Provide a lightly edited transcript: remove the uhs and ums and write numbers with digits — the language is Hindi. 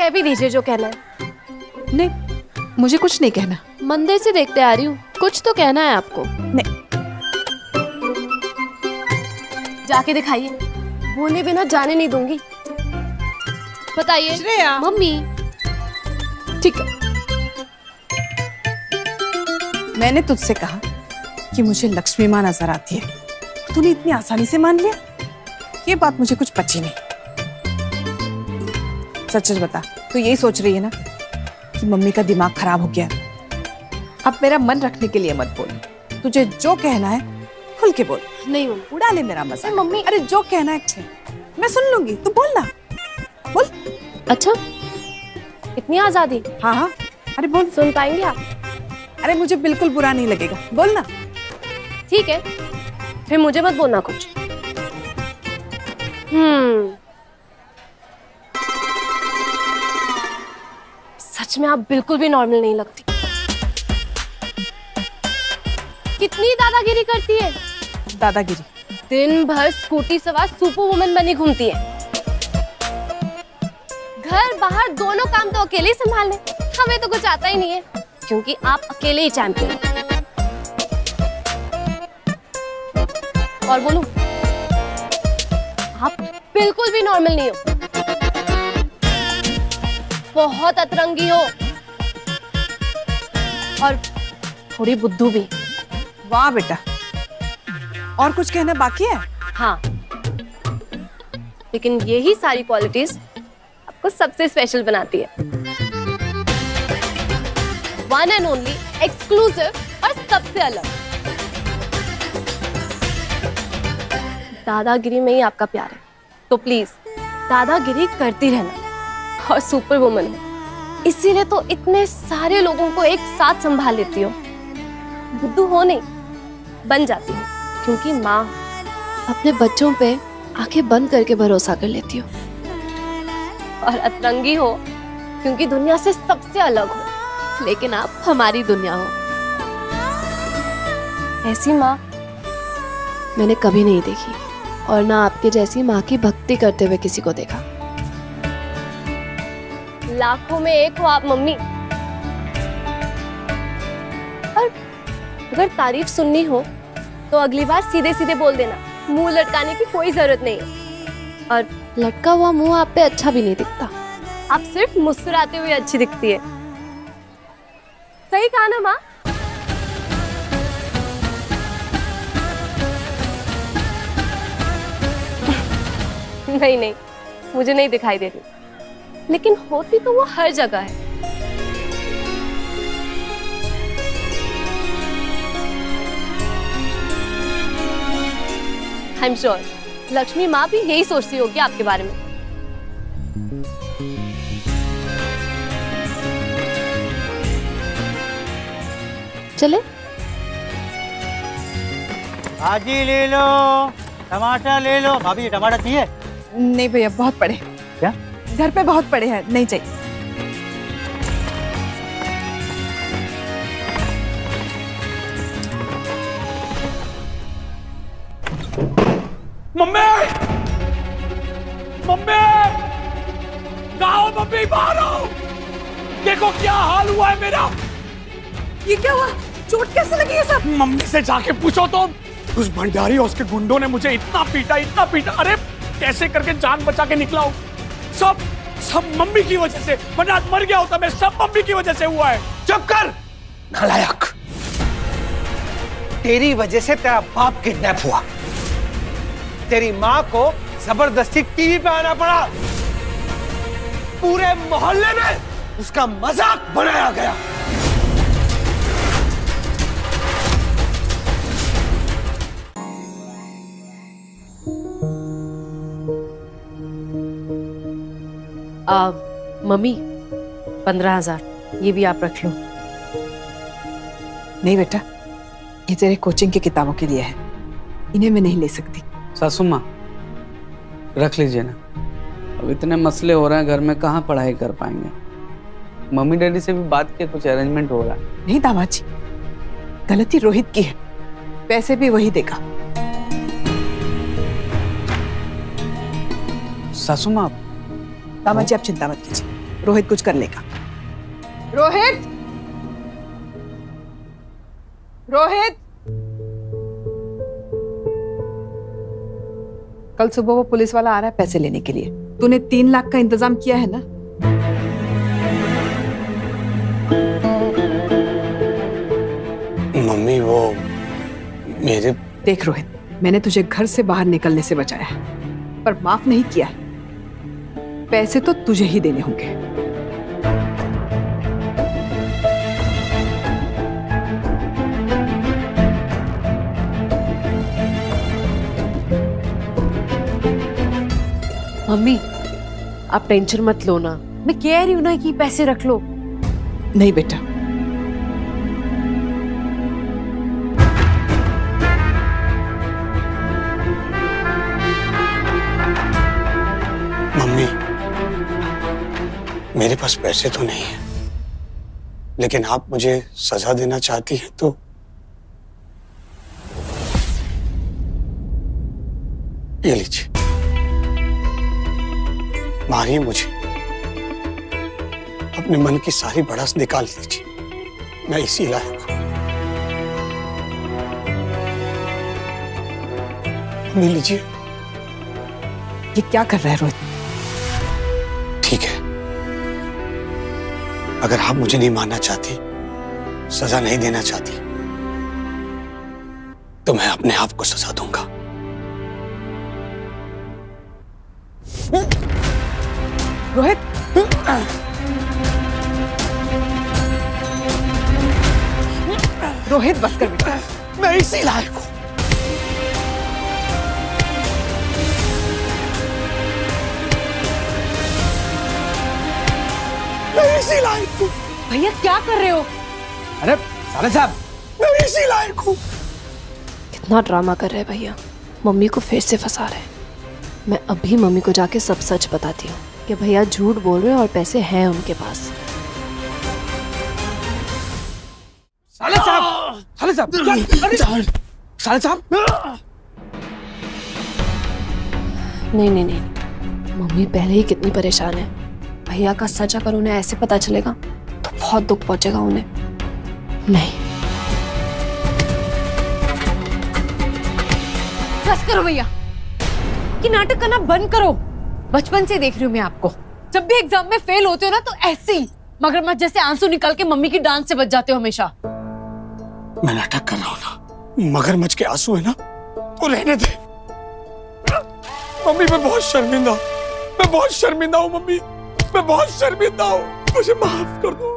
कह भी दीजिए जो कहना है। नहीं, मुझे कुछ नहीं कहना। मंदिर से देखते आ रही हूँ, कुछ तो कहना है आपको। नहीं, जाके दिखाइए, बोले बिना जाने नहीं दूंगी। बताइए श्रेया। मम्मी ठीक है, मैंने तुझसे कहा कि मुझे लक्ष्मी मां नजर आती है, तूने इतनी आसानी से मान लिया। ये बात मुझे कुछ पची नहीं। सच बता, तू यही सोच रही है ना कि मम्मी का दिमाग खराब हो गया। अब मेरा मन रखने के लिए मत बोल, तुझे जो कहना है खुल के बोल। नहीं मम्मी, उड़ा ले मेरा मजाक। मम्मी अरे जो कहना है मैं सुन लूंगी, तू बोल ना, बोल। अच्छा, इतनी आजादी? हाँ हाँ, अरे बोल। सुन पाएंगे आप? अरे मुझे बिल्कुल बुरा नहीं लगेगा, बोल ना। ठीक है, फिर मुझे मत बोलना कुछ। सच में आप बिल्कुल भी नॉर्मल नहीं लगती। कितनी दादागिरी करती है। दादागिरी? दिन भर स्कूटी सवार सुपर वुमन बनी घूमती है, घर बाहर दोनों काम तो अकेले संभाल ले। हमें तो कुछ आता ही नहीं है क्योंकि आप अकेले ही चैंपियन हैं। और बोलूं, आप बिल्कुल भी नॉर्मल नहीं हो, बहुत अतरंगी हो और थोड़ी बुद्धू भी। वाह बेटा, और कुछ कहना बाकी है? हाँ, लेकिन यही सारी क्वालिटीज आपको सबसे स्पेशल बनाती है। वन एंड ओनली, एक्सक्लूसिव और सबसे अलग। दादागिरी में ही आपका प्यार है, तो प्लीज दादागिरी करती रहना। और सुपर वुमन, इसीलिए तो इतने सारे लोगों को एक साथ संभाल लेती हो। बुद्धू हो नहीं, बन जाती हो, क्योंकि माँ अपने बच्चों पे आंखें बंद करके भरोसा कर लेती हो। और अतरंगी हो क्योंकि दुनिया से सबसे अलग हो, लेकिन आप हमारी दुनिया हो। ऐसी माँ मैंने कभी नहीं देखी, और ना आपके जैसी माँ की भक्ति करते हुए किसी को देखा। लाखों में एक हो आप मम्मी। और अगर तारीफ सुननी हो तो अगली बार सीधे सीधे बोल देना, मुंह लटकाने की कोई जरूरत नहीं है। और लटका हुआ मुंह आप पे अच्छा भी नहीं दिखता, आप सिर्फ मुस्कुराते हुए अच्छी दिखती है। सही कहा ना माँ? नहीं नहीं, मुझे नहीं दिखाई दे रही, लेकिन होती तो वो हर जगह है। आई एम श्योर लक्ष्मी माँ भी यही सोचती होगी आपके बारे में। चले, भाजी ले लो, टमाटर ले लो। भाभी टमाटर चाहिए? नहीं भैया, बहुत पड़े। क्या? घर पे बहुत पड़े हैं, नहीं चाहिए। मम्मी, मम्मी, आओ मम्मी, बाहर आओ, देखो क्या हाल हुआ है मेरा। ये क्या हुआ? चोट कैसे लगी है सब? मम्मी से जाके पूछो तो, उस भंडारी और उसके गुंडों ने मुझे इतना पीटा, इतना पीटा। अरे कैसे करके जान बचा के निकला हूं। सब मम्मी की वजह से, वरना मर गया होता मैं। सब मम्मी की वजह से हुआ है। चुप कर नालायक, तेरी वजह से तेरा बाप किडनैप हुआ, तेरी माँ को जबरदस्ती टीवी पे आना पड़ा, पूरे मोहल्ले में उसका मजाक बनाया गया। मम्मी 15,000 ये भी आप रख लो। नहीं बेटा, ये तेरे कोचिंग की किताबों के लिए है, इन्हें मैं नहीं ले सकती। सासू माँ रख लीजिए ना, अब इतने मसले हो रहे हैं घर में, कहाँ पढ़ाई कर पाएंगे। मम्मी डैडी से भी बात के कुछ अरेंजमेंट हो रहा है। नहीं दामाद जी, गलती रोहित की है, पैसे भी वही देगा। सासू माँ, दामाद जी आप चिंता मत कीजिए, रोहित कुछ करने का। रोहित, रोहित, कल सुबह वो पुलिस वाला आ रहा है पैसे लेने के लिए। तूने 3 लाख का इंतजाम किया है ना? मम्मी वो मेरे, देख रोहित, मैंने तुझे घर से बाहर निकलने से बचाया है पर माफ नहीं किया है। पैसे तो तुझे ही देने होंगे। मम्मी आप टेंशन मत लो ना, मैं कह रही हूं ना कि पैसे रख लो। नहीं बेटा, मम्मी मेरे पास पैसे तो नहीं है, लेकिन आप मुझे सजा देना चाहती हैं तो ये लीजिए, मारिए मुझे, अपने मन की सारी भड़ास निकाल लीजिए, मैं इसी लायक हूं। लीजिए। ये क्या कर रहा है रोहित? ठीक है, अगर आप मुझे नहीं मानना चाहती, सजा नहीं देना चाहती, तो मैं अपने आप को सजा दूंगा। रोहित, रोहित बस कर बेटा, मैं इसी लायक हूं। मैं इसी लायक हूं। भैया क्या कर रहे हो? अरे साले साहब, मैं इसी लायक हूं। कितना ड्रामा कर रहे भैया, मम्मी को फिर से फंसा रहे। मैं अभी मम्मी को जाके सब सच बताती हूँ कि भैया झूठ बोल रहे हैं और पैसे हैं उनके पास। साले साहब, साले साहब, साले साहब, नहीं नहीं नहीं, मम्मी पहले ही कितनी परेशान है। भैया का सच अगर उन्हें ऐसे पता चलेगा तो बहुत दुख पहुंचेगा उन्हें। नहीं, बस करो भैया कि नाटक करना बंद करो। बचपन से देख रही हूँ मैं आपको, जब भी एग्जाम में फेल होते हो ना तो ऐसे ही मगरमच्छ जैसे आंसू निकाल के मम्मी की डांट से बच जाते हो हमेशा। मैं नाटक कर रहा हूँ ना, मगरमच्छ के आंसू है ना तो रहने दे। मम्मी मैं बहुत शर्मिंदा, मैं बहुत शर्मिंदा हूँ मम्मी, मैं बहुत शर्मिंदा हूँ, मुझे माफ कर दो।